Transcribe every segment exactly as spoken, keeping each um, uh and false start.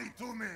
money to me!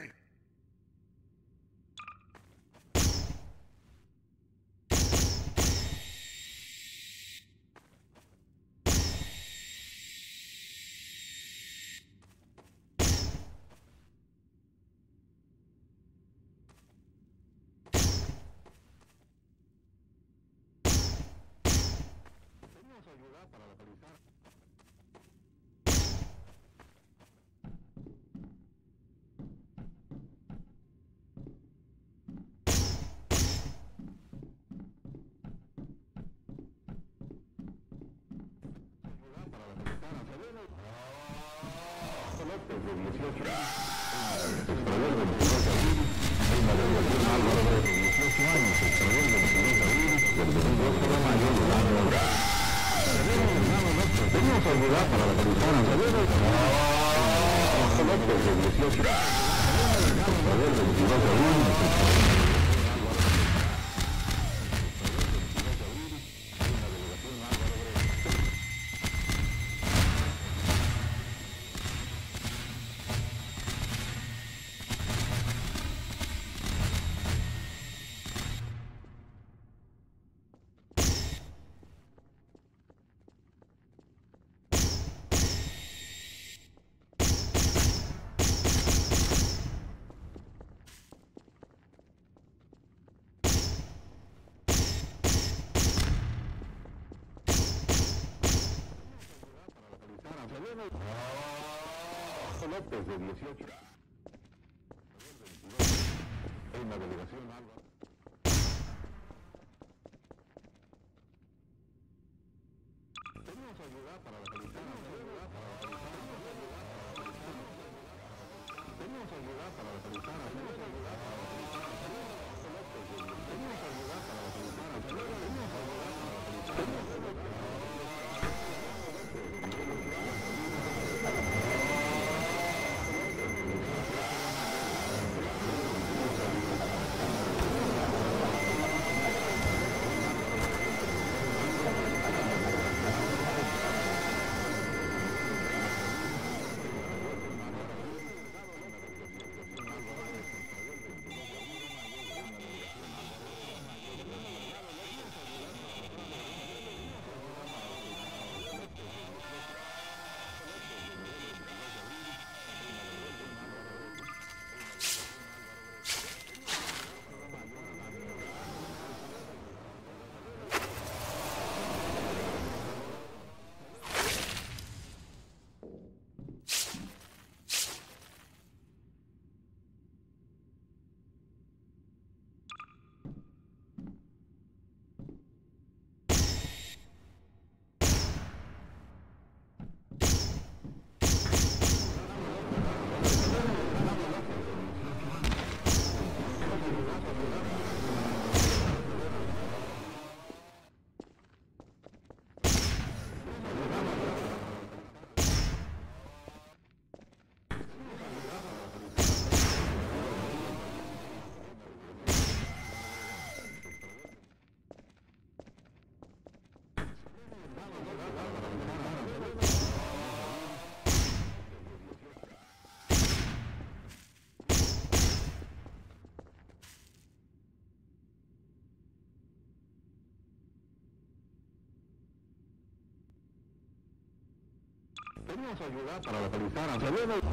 Ayuda para localizar. Ayuda para localizar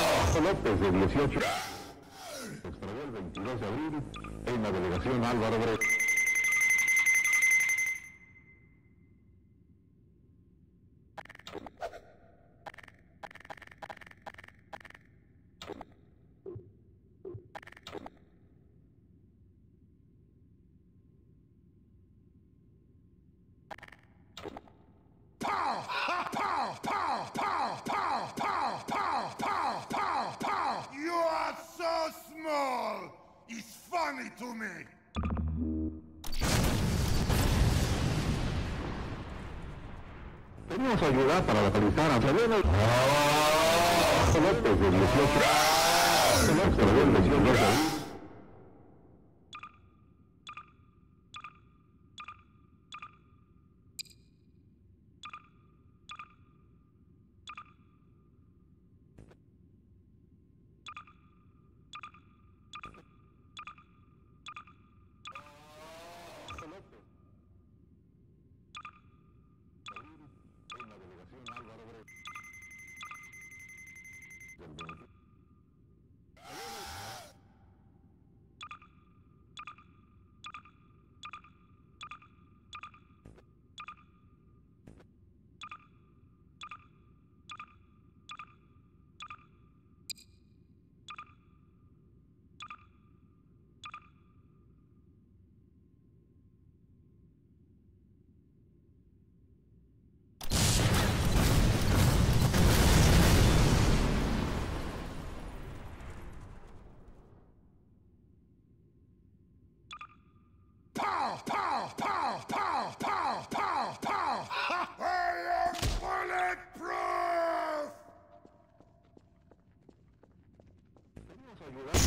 a Serena. Colopes de dieciocho años. Extraviado de dieciocho años. Hay una delegación Álvaro de dieciocho años. Extraviado de dieciocho años. Del veintidós de mayo del año. Tenemos ayuda para la persona de López de dieciocho años. López de dieciocho. Hay una delegación Álvaro. Tenemos ayuda para la policía. Tenemos ayuda para la policía. Tenemos ayuda para la policía. Tenemos ayuda para la policía. Tenemos ayuda para la policía. Tenemos ayuda para localizar a Serena. ¡Oh! López de dieciocho. Extravió el veintidós de abril en la delegación Álvaro Obregón. To me. Tenemos ayuda para localizar a Serena. ¡Oh! López de dieciocho. ¡Oh! Pow! Pow! Pow! Pow! Pow! Pow! Ha! I am bulletproof.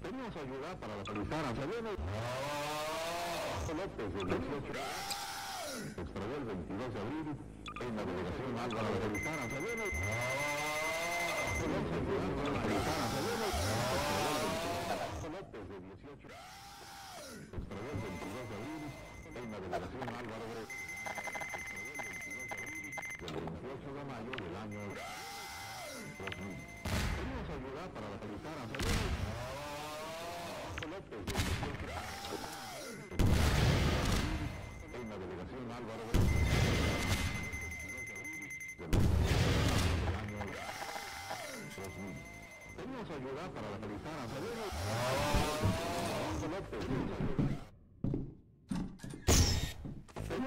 Tenemos ayuda para localizar a Fabiano López de dieciocho. Se extravió el veintidós de abril en la delegación Alba para localizar a Fabiano. Tenemos ayuda para localizar a Fabiano López de dieciocho. Se extravió el veintidós de abril en la delegación Alba para el veintiocho de mayo del año dos mil. Tenemos ayuda para localizar a Fabiano. En la delegación Álvaro tenemos ayuda para localizar a Fabiano. Tenemos ayuda para localizar en la delegación Álvaro Obregón.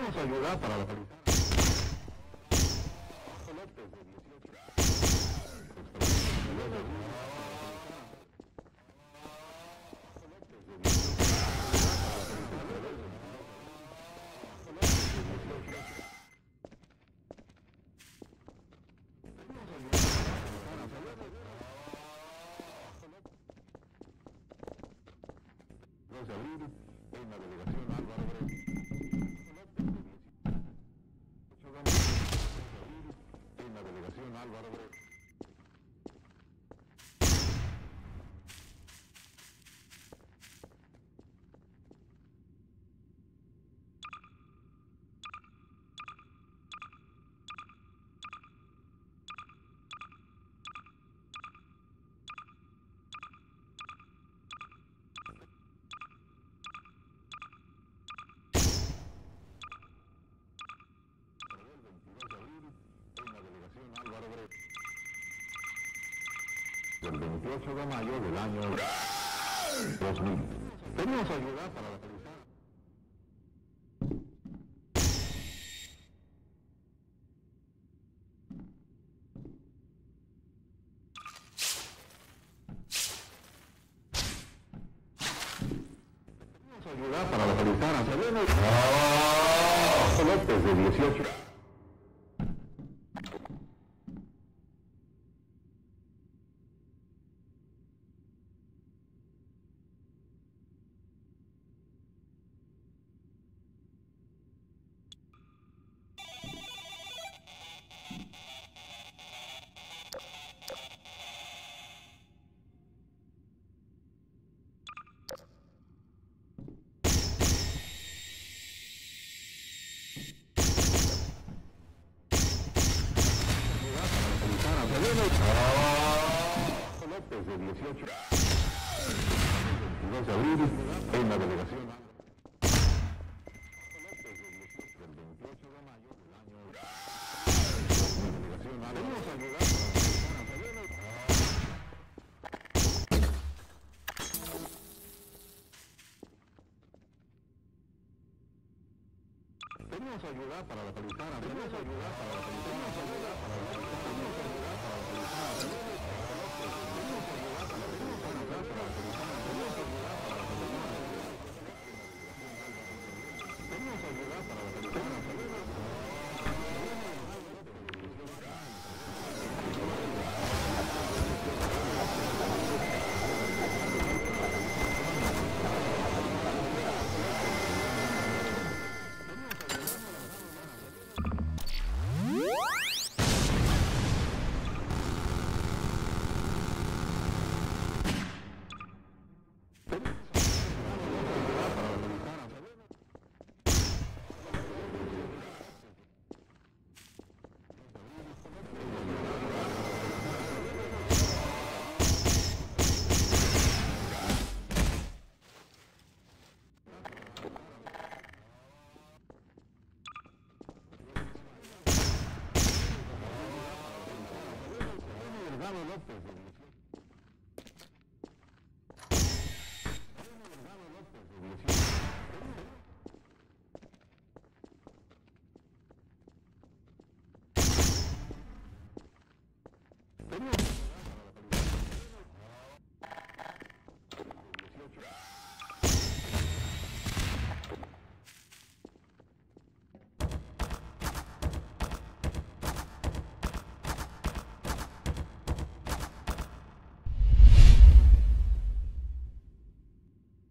En la delegación Álvaro Obregón. El veintiocho de mayo del año dos mil. Tenemos ayuda para la policía. Tenemos ayuda para localizar a Fabiano. antes de dieciocho. De dieciocho veintidós de abril en la delegación del veintiocho de mayo del año en la delegación a venimos a ayudar venimos a ayudar para la Pelutana venimos a ayudar para la Pelutana López.